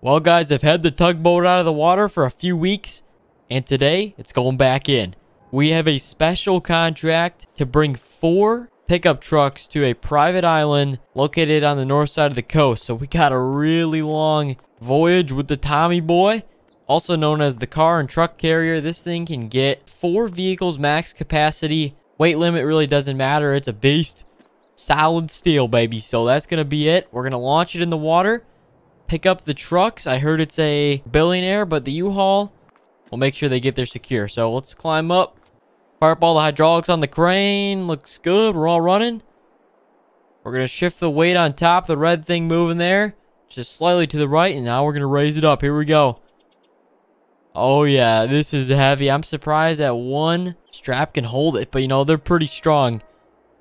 Well guys, I've had the tugboat out of the water for a few weeks, and today it's going back in. We have a special contract to bring 4 pickup trucks to a private island located on the north side of the coast. So we got a really long voyage with the Tommy boy, also known as the car and truck carrier. This thing can get 4 vehicles max capacity. Weight limit really doesn't matter. It's a beast. Solid steel, baby. So that's going to be it. We're going to launch it in the water, pick up the trucks. I heard it's a billionaire, but the U-Haul will make sure they get there secure. So let's climb up. Fire up all the hydraulics on the crane. Looks good. We're all running. We're going to shift the weight on top. The red thing moving there. Just slightly to the right. And now we're going to raise it up. Here we go. Oh, yeah. This is heavy. I'm surprised that one strap can hold it. But, you know, they're pretty strong.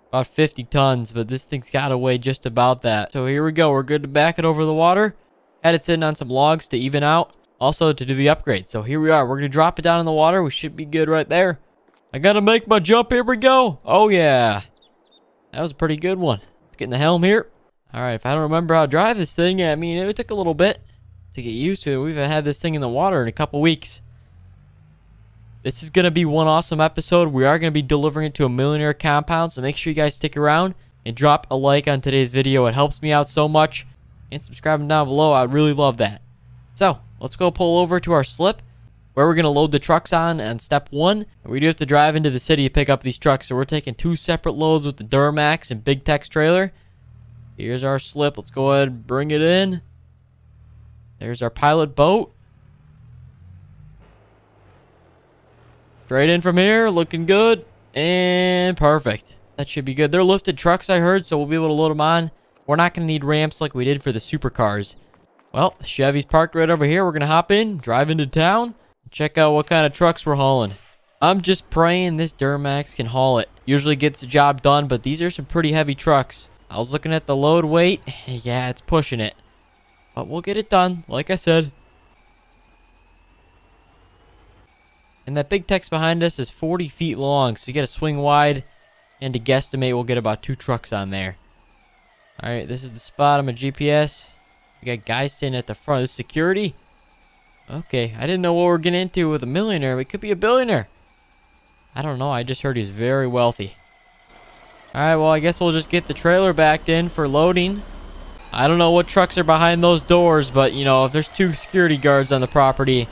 About 50 tons. But this thing's got to weigh just about that. So here we go. We're good to back it over the water. Had it sitting on some logs to even out. Also to do the upgrade. So here we are. We're going to drop it down in the water. We should be good right there. I gotta make my jump. Here we go. Oh, yeah. That was a pretty good one. Let's get in the helm here. All right, if I don't remember how to drive this thing, I mean, it took a little bit to get used to it. We've had this thing in the water in a couple weeks. This is going to be one awesome episode. We are going to be delivering it to a millionaire compound, so make sure you guys stick around and drop a like on today's video. It helps me out so much. And subscribing down below, I'd really love that. So, let's go pull over to our slip, where we're going to load the trucks on step 1. And we do have to drive into the city to pick up these trucks. So we're taking 2 separate loads with the Duramax and Big Tex trailer. Here's our slip. Let's go ahead and bring it in. There's our pilot boat. Straight in from here. Looking good. And perfect. That should be good. They're lifted trucks, I heard, so we'll be able to load them on. We're not going to need ramps like we did for the supercars. Well, the Chevy's parked right over here. We're going to hop in, drive into town. Check out what kind of trucks we're hauling. I'm just praying this Duramax can haul it. Usually gets the job done, but these are some pretty heavy trucks. I was looking at the load weight. Yeah, it's pushing it. But we'll get it done, like I said. And that Big Tex behind us is 40 feet long, so you got to swing wide. And to guesstimate, we'll get about 2 trucks on there. All right, this is the spot. I'm a GPS. We got guys standing at the front. This is security. Okay, I didn't know what we're getting into with a millionaire. We could be a billionaire. I don't know. I just heard he's very wealthy. All right, well, I guess we'll just get the trailer backed in for loading. I don't know what trucks are behind those doors, but, you know, if there's 2 security guards on the property,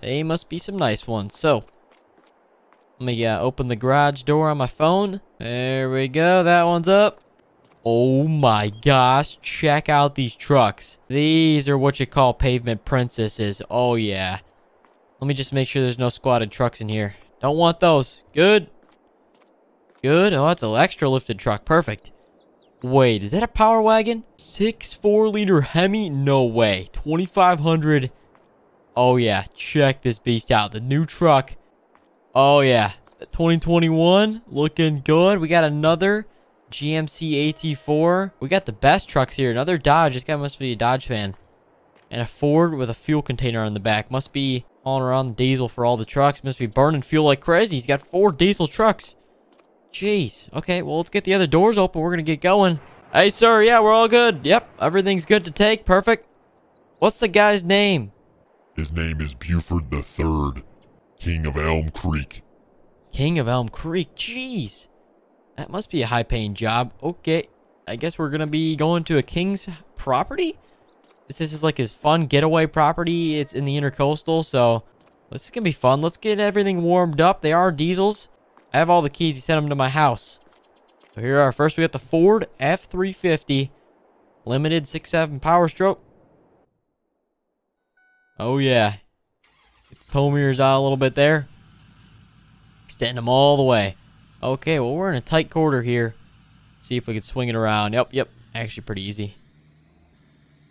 they must be some nice ones. So, let me open the garage door on my phone. There we go. That one's up. Oh my gosh, check out these trucks. These are what you call pavement princesses. Oh yeah. Let me just make sure there's no squatted trucks in here. Don't want those. Good. Good. Oh, that's an extra lifted truck. Perfect. Wait, is that a Power Wagon? 6 4-liter Hemi? No way. 2,500. Oh yeah, check this beast out. The new truck. Oh yeah. 2021. Looking good. We got another GMC AT4. We got the best trucks here. Another Dodge. This guy must be a Dodge fan. And a Ford with a fuel container on the back. Must be hauling around diesel for all the trucks. Must be burning fuel like crazy. He's got 4 diesel trucks. Jeez. Okay, well, let's get the other doors open. We're going to get going. Hey, sir. Yeah, we're all good. Yep, everything's good to take. Perfect. What's the guy's name? His name is Buford the Third, King of Elm Creek. King of Elm Creek. Jeez. That must be a high-paying job. Okay, I guess we're going to be going to a king's property? This is like his fun getaway property. It's in the intercoastal, so this is going to be fun. Let's get everything warmed up. They are diesels. I have all the keys. He sent them to my house. So here are. First, we got the Ford F-350. Limited 6.7 Power Stroke. Oh, yeah. Get the tow mirrors out a little bit there. Extend them all the way. Okay, well, we're in a tight quarter here. Let's see if we can swing it around. Yep. Actually, pretty easy.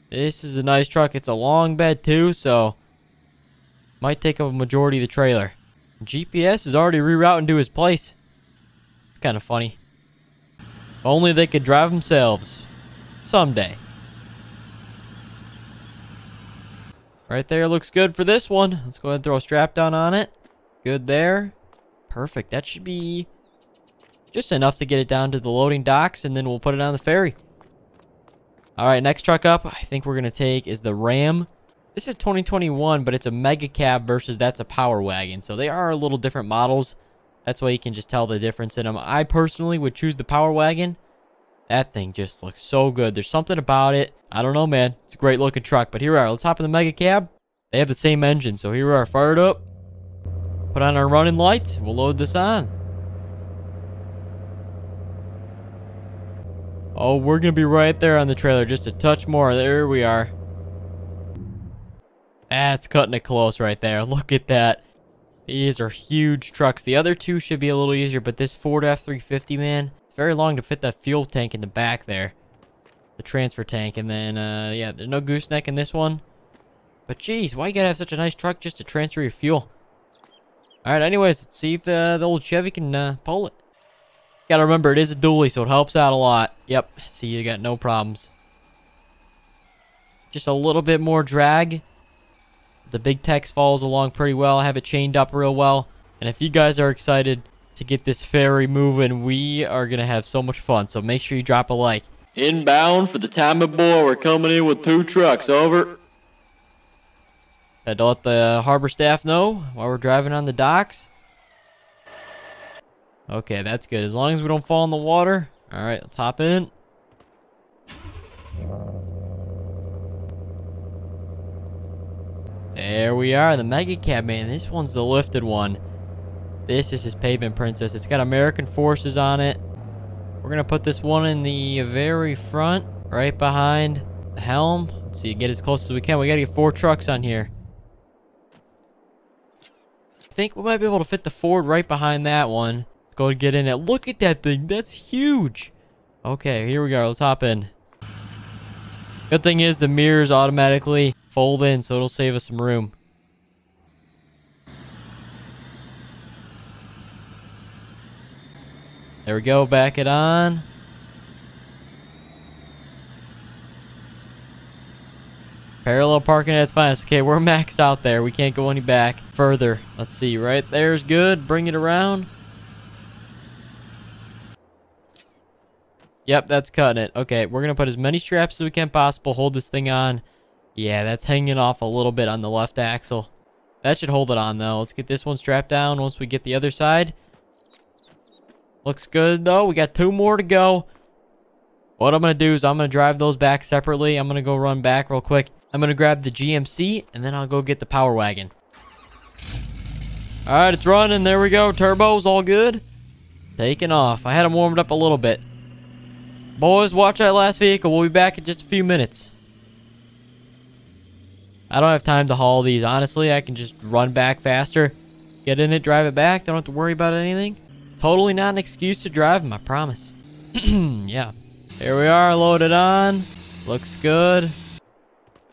This is a nice truck. It's a long bed, too, so might take up a majority of the trailer. GPS is already rerouting to his place. It's kind of funny. If only they could drive themselves. Someday. Right there looks good for this one. Let's go ahead and throw a strap down on it. Good there. Perfect. That should be just enough to get it down to the loading docks, and then we'll put it on the ferry. All right, next truck up, I think we're going to take is the Ram This is 2021, but it's a Mega Cab versus that's a Power Wagon. So they are a little different models. That's why you can just tell the difference in them. I personally would choose the Power Wagon. That thing just looks so good. There's something about it. I don't know, man. It's a great looking truck. But here we are. Let's hop in the Mega Cab. They have the same engine. So here we are. Fired up. Put on our running lights. We'll load this on. Oh, we're going to be right there on the trailer. Just a touch more. There we are. That's cutting it close right there. Look at that. These are huge trucks. The other two should be a little easier. But this Ford F-350, man. Very long to fit that fuel tank in the back there, the transfer tank, and then yeah, there's no gooseneck in this one. But geez, why you gotta have such a nice truck just to transfer your fuel? All right, anyways, let's see if the old Chevy can pull it. Gotta remember it is a dually, so it helps out a lot. Yep, see, you got no problems. Just a little bit more drag. The Big Tex follows along pretty well. I have it chained up real well, and if you guys are excited to get this ferry moving, we are gonna have so much fun, so make sure you drop a like. Inbound for the Tommy boy. We're coming in with two trucks. Over. Had to let the harbor staff know while we're driving on the docks. Okay, that's good, as long as we don't fall in the water. All right, let's hop in. There we are, the Mega Cab, man. This one's the lifted one. This is his Pavement Princess. It's got American Forces on it. We're going to put this one in the very front, right behind the helm. Let's see, get as close as we can. We got to get four trucks on here. I think we might be able to fit the Ford right behind that one. Let's go and get in it. Look at that thing. That's huge. Okay, here we go. Let's hop in. Good thing is the mirrors automatically fold in, so it'll save us some room. There we go, back it on. Parallel parking, that's fine. It's okay, we're maxed out there. We can't go any back further. Let's see, right there's good. Bring it around. Yep, that's cutting it. Okay, we're going to put as many straps as we can possible. Hold this thing on. Yeah, that's hanging off a little bit on the left axle. That should hold it on, though. Let's get this one strapped down once we get the other side. Looks good, though. We got two more to go. What I'm going to do is I'm going to drive those back separately. I'm going to go run back real quick. I'm going to grab the GMC, and then I'll go get the Power Wagon. All right, it's running. There we go. Turbo's all good. Taking off. I had them warmed up a little bit. Boys, watch that last vehicle. We'll be back in just a few minutes. I don't have time to haul these. Honestly, I can just run back faster. Get in it, drive it back. Don't have to worry about anything. Totally not an excuse to drive them, I promise. Yeah. Here we are, loaded on. Looks good.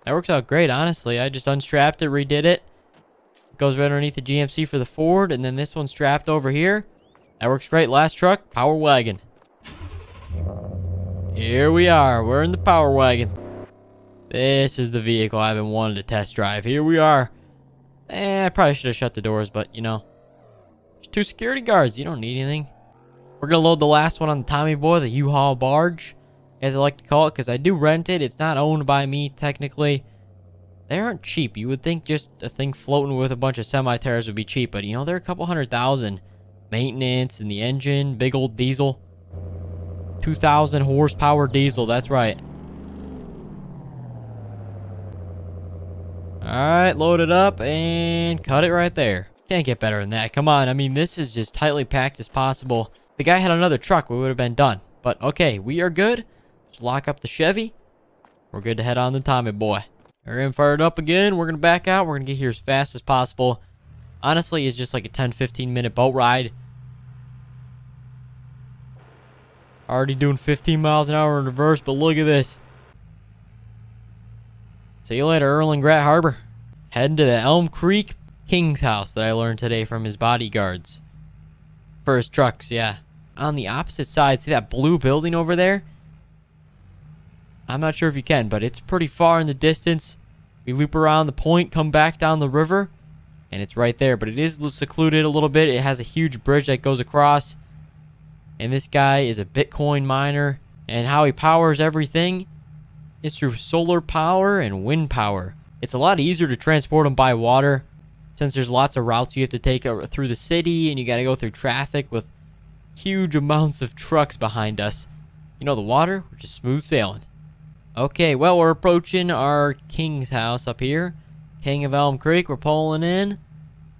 That works out great, honestly. I just unstrapped it, redid it. It goes right underneath the GMC for the Ford, and then this one's strapped over here. That works great. Last truck, Power Wagon. Here we are. We're in the Power Wagon. This is the vehicle I've been wanting to test drive. Here we are. I probably should have shut the doors, but you know. Two security guards. You don't need anything. We're going to load the last one on the Tommy boy, the U-Haul barge, as I like to call it, because I do rent it. It's not owned by me, technically. They aren't cheap. You would think just a thing floating with a bunch of semi-tires would be cheap, but, you know, they're a couple $100,000. Maintenance and the engine, big old diesel. 2,000 horsepower diesel, that's right. All right, load it up and cut it right there. Can't get better than that. Come on. I mean, this is just tightly packed as possible. If the guy had another truck, we would have been done. But, okay, we are good. Just lock up the Chevy. We're good to head on the Tommy boy. We're in, fired up again. We're going to back out. We're going to get here as fast as possible. Honestly, it's just like a 10-15 minute boat ride. Already doing 15 miles an hour in reverse, but look at this. See you later, Erlingrat Harbor. Heading to the Elm Creek King's house that I learned today from his bodyguards. For his trucks, yeah. On the opposite side, see that blue building over there? I'm not sure if you can, but it's pretty far in the distance. We loop around the point, come back down the river, and it's right there. But it is secluded a little bit. It has a huge bridge that goes across. And this guy is a Bitcoin miner. And how he powers everything is through solar power and wind power. It's a lot easier to transport them by water, since there's lots of routes you have to take through the city, and you gotta go through traffic with huge amounts of trucks behind us. You know, the water, we're just smooth sailing. Okay, well, we're approaching our king's house up here, king of Elm Creek. We're pulling in,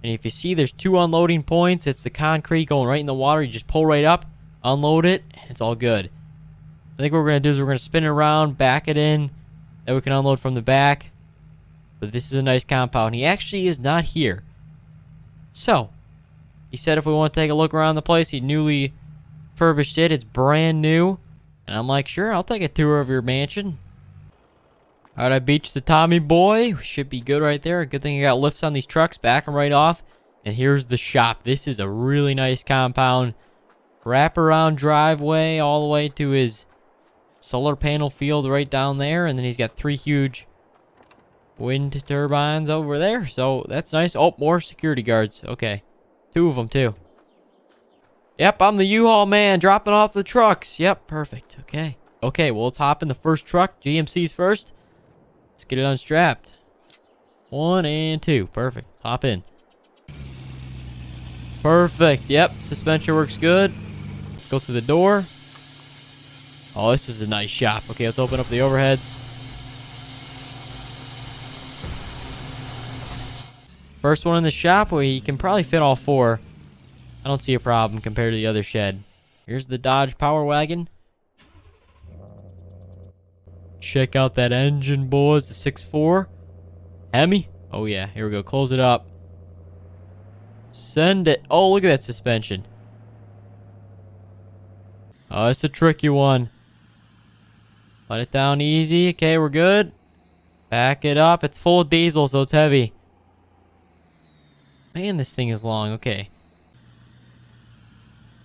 and if you see, there's two unloading points. It's the concrete going right in the water. You just pull right up, unload it, and it's all good. I think what we're gonna do is we're gonna spin it around, back it in, and we can unload from the back. But this is a nice compound. He actually is not here. So, he said if we want to take a look around the place, he newly furbished it. It's brand new. And I'm like, sure, I'll take a tour of your mansion. Alright, I beached the Tommy boy. Should be good right there. Good thing I got lifts on these trucks. Back them right off. And here's the shop. This is a really nice compound. Wraparound driveway all the way to his solar panel field right down there. And then he's got three huge wind turbines over there, so that's nice. Oh, more security guards. Okay, two of them too. Yep, I'm the U-Haul man dropping off the trucks. Yep, perfect. Okay, well, let's hop in the first truck. GMC's first. Let's get it unstrapped. 1 and 2, perfect. Let's hop in. Perfect. Yep, suspension works good. Let's go through the door. Oh, this is a nice shop. Okay, let's open up the overheads. First one in the shop, we can probably fit all four. I don't see a problem compared to the other shed. Here's the Dodge Power Wagon. Check out that engine, boys. The 6.4. Hemi. Oh, yeah. Here we go. Close it up. Send it. Oh, look at that suspension. Oh, that's a tricky one. Let it down easy. Okay, we're good. Back it up. It's full of diesel, so it's heavy. Man, this thing is long. Okay.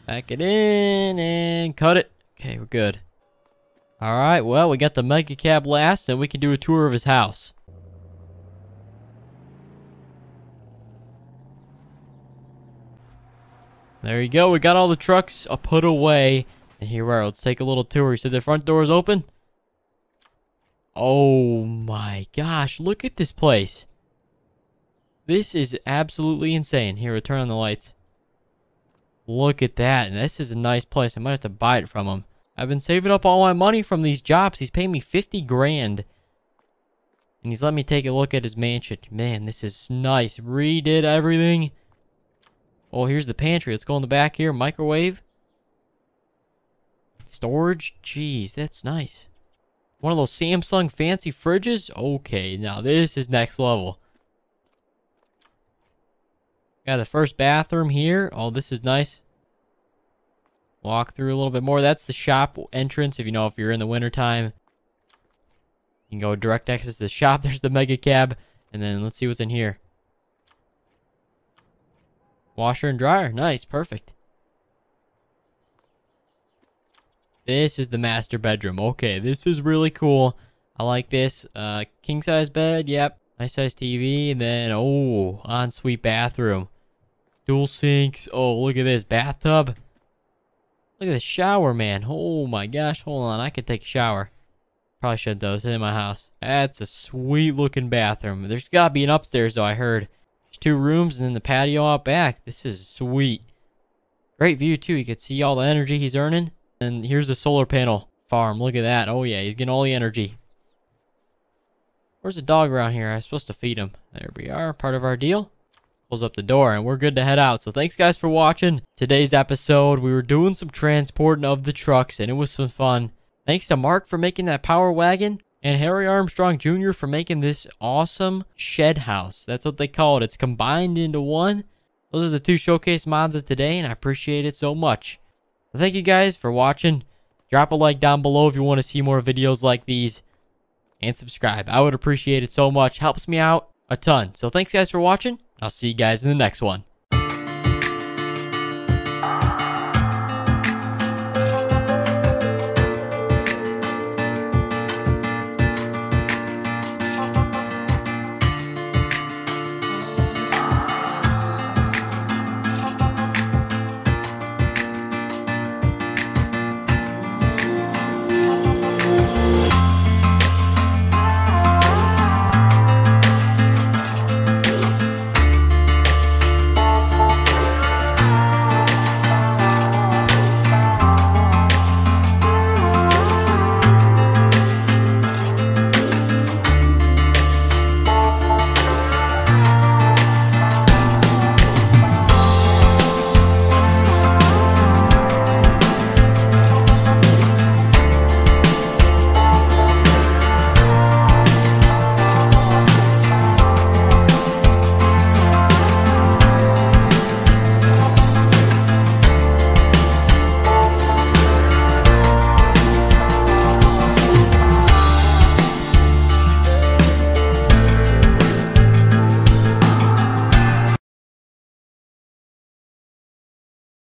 Back it in and cut it. Okay, we're good. Alright, well, we got the Mega Cab last, and we can do a tour of his house. There you go. We got all the trucks put away. And here we are. Let's take a little tour. You said the front door is open? Oh my gosh. Look at this place. This is absolutely insane. Here, we'll turn on the lights. Look at that. And this is a nice place. I might have to buy it from him. I've been saving up all my money from these jobs. He's paying me 50 grand. And he's let me take a look at his mansion. Man, this is nice. Redid everything. Oh, here's the pantry. Let's go in the back here. Microwave. Storage. Jeez, that's nice. One of those Samsung fancy fridges. Okay, now this is next level. Got the first bathroom here. Oh, this is nice. Walk through a little bit more. That's the shop entrance. If you know, if you're in the wintertime, you can go direct access to the shop. There's the Mega Cab. And then let's see what's in here. Washer and dryer. Nice. Perfect. This is the master bedroom. Okay, this is really cool. I like this. King size bed. Yep. Nice size TV, and then, oh, ensuite bathroom. Dual sinks. Oh, look at this bathtub. Look at the shower, man. Oh my gosh, hold on. I could take a shower. Probably should, though. It's in my house. That's a sweet looking bathroom. There's got to be an upstairs, though, I heard. There's two rooms and then the patio out back. This is sweet. Great view, too. You can see all the energy he's earning. And here's the solar panel farm. Look at that. Oh, yeah, he's getting all the energy. Where's the dog around here? I'm supposed to feed him. There we are. Part of our deal. Close up the door and we're good to head out. So thanks guys for watching today's episode. We were doing some transporting of the trucks and it was some fun. Thanks to Mark for making that Power Wagon and Harry Armstrong Jr. for making this awesome shed house. That's what they call it. It's combined into one. Those are the two showcase mods of today and I appreciate it so much. So thank you guys for watching. Drop a like down below if you want to see more videos like these. And subscribe. I would appreciate it so much. Helps me out a ton. So thanks guys for watching. I'll see you guys in the next one.